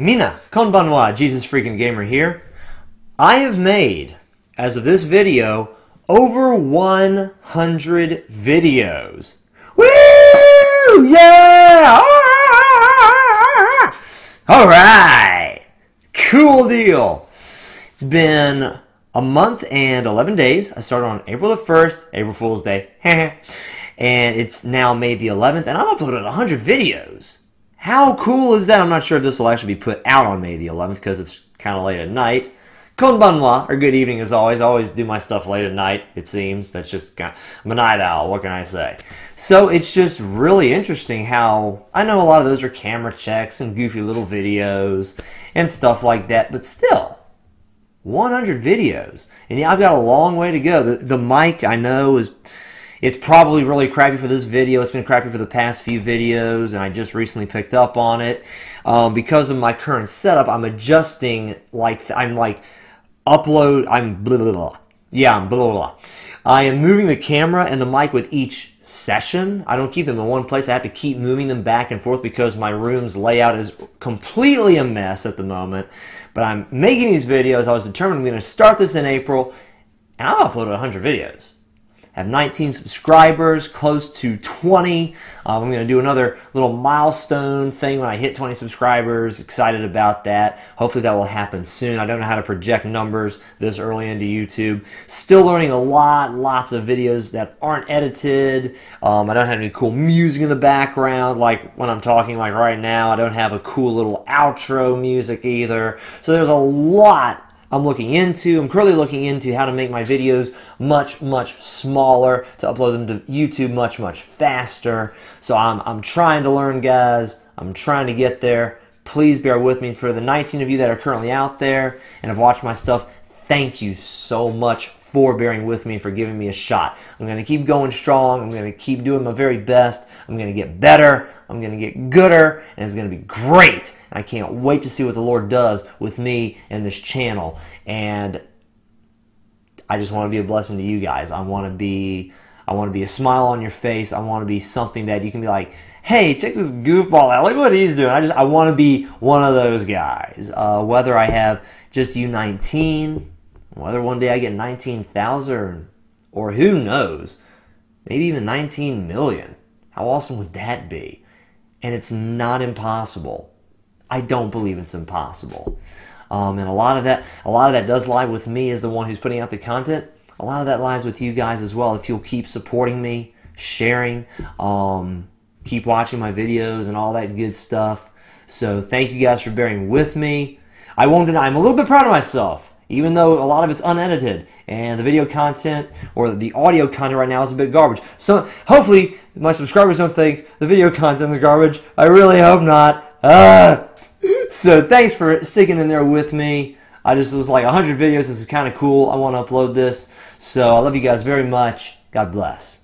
Mina, Konbanwa, Jesus Freakin' Gamer here. I have made, as of this video, over 100 videos. Woo! Yeah! Alright! Cool deal! It's been a month and 11 days. I started on April the 1st, April Fool's Day. And it's now May the 11th, and I've uploaded 100 videos. How cool is that? I'm not sure if this will actually be put out on May the 11th because it's kind of late at night. Konbanwa, or good evening as always. I always do my stuff late at night, it seems. That's just kind of, I'm a night owl, what can I say? So it's just really interesting how, I know a lot of those are camera checks and goofy little videos and stuff like that, but still, 100 videos. And yeah, I've got a long way to go. The mic, I know, it's probably really crappy for this video. It's been crappy for the past few videos, and I just recently picked up on it. Because of my current setup, I'm adjusting, like, I am moving the camera and the mic with each session. I don't keep them in one place. I have to keep moving them back and forth because my room's layout is completely a mess at the moment. But I'm making these videos. I was determined I'm going to start this in April, and I've uploaded 100 videos. I have 19 subscribers, close to 20. I'm going to do another little milestone thing when I hit 20 subscribers. Excited about that. Hopefully that will happen soon. I don't know how to project numbers this early into YouTube. Still learning a lot, lots of videos that aren't edited. I don't have any cool music in the background, like when I'm talking like right now. I don't have a cool little outro music either. So there's a lot I'm looking into. I'm currently looking into how to make my videos much, much smaller, to upload them to YouTube much, much faster. So I'm trying to learn, guys. I'm trying to get there. Please bear with me. For the 19 of you that are currently out there and have watched my stuff, thank you so much for bearing with me, for giving me a shot. I'm going to keep going strong. I'm going to keep doing my very best. I'm going to get better. I'm going to get gooder, and it's going to be great. I can't wait to see what the Lord does with me and this channel. And I just want to be a blessing to you guys. I want to be a smile on your face. I want to be something that you can be like, hey, check this goofball out. Look what he's doing. I want to be one of those guys. Whether I have just you 19, whether one day I get 19,000, or who knows, maybe even 19 million. How awesome would that be? And it's not impossible. I don't believe it's impossible. And a lot of that does lie with me as the one who's putting out the content. A lot of that lies with you guys as well. If you'll keep supporting me, sharing, keep watching my videos and all that good stuff. So thank you guys for bearing with me. I won't deny, I'm a little bit proud of myself, even though a lot of it's unedited and the video content or the audio content right now is a bit garbage. So hopefully my subscribers don't think the video content is garbage. I really hope not. So thanks for sticking in there with me. I just was like, 100 videos, this is kind of cool. I want to upload this. So I love you guys very much. God bless.